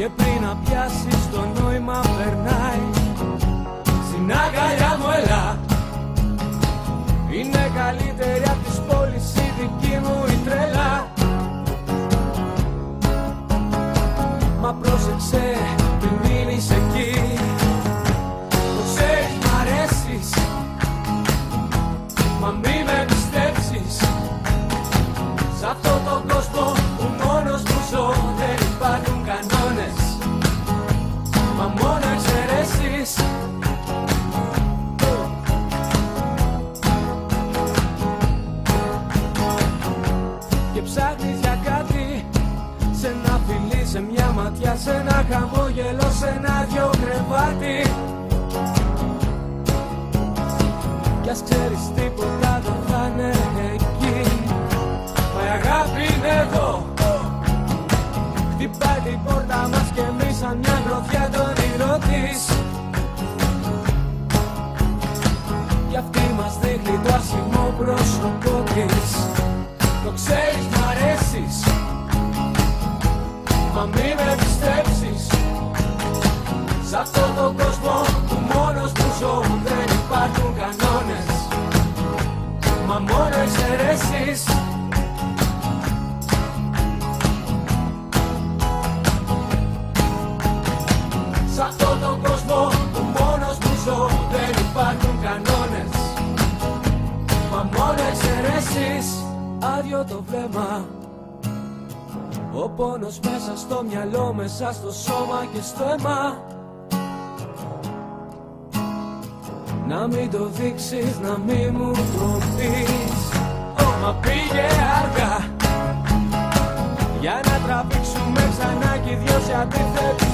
και πριν να πιάσεις το νόημα περνάει. Στην αγκαλιά μου έλα, είναι καλύτερη απ' της πόλης η δική μου η τρέλα. Μα πρόσεξε πριν μείνεις εκεί, προσέχεις μ' αρέσεις, μα μη με πιστέψεις. Σ' αυτό τον κόσμο που μόνος μου ζω δεν υπάρχουν κανόνες, μα μόνο εξαιρέσεις. Και ψάχνεις για κάτι, σε ένα φιλί, σε μια ματιά, σε ένα χαμόγελο, σε ένα δυο κρεβάτι. Κι ας ξέρεις τίποτα δεν θα είναι εκεί, μα η αγάπη είναι εδώ. Χτυπάει την πόρτα μας και εμείς σαν μια γροθιά τον όνειρό της. Κι αυτή μας δείχνει το άσχημο πρόσωπό της. Το ξέρεις μ' αρέσεις, μα μη με πιστέψεις. Σ' αυτόν τον κόσμο που μόνος που ζω δεν υπάρχουν κανόνες, μα μόνο εξαιρέσεις. Σ' αυτόν τον κόσμο που μόνος που ζω δεν υπάρχουν κανόνες, μα μόνο εξαιρέσεις. Άδειο το βλέμμα, ο πόνος μέσα στο μυαλό, μέσα στο σώμα και στο αίμα. Να μην το δείξεις, να μην μου το πεις, μα πήγε αργά για να τραβήξουμε ξανά κι οι δυο σε αντίθετες.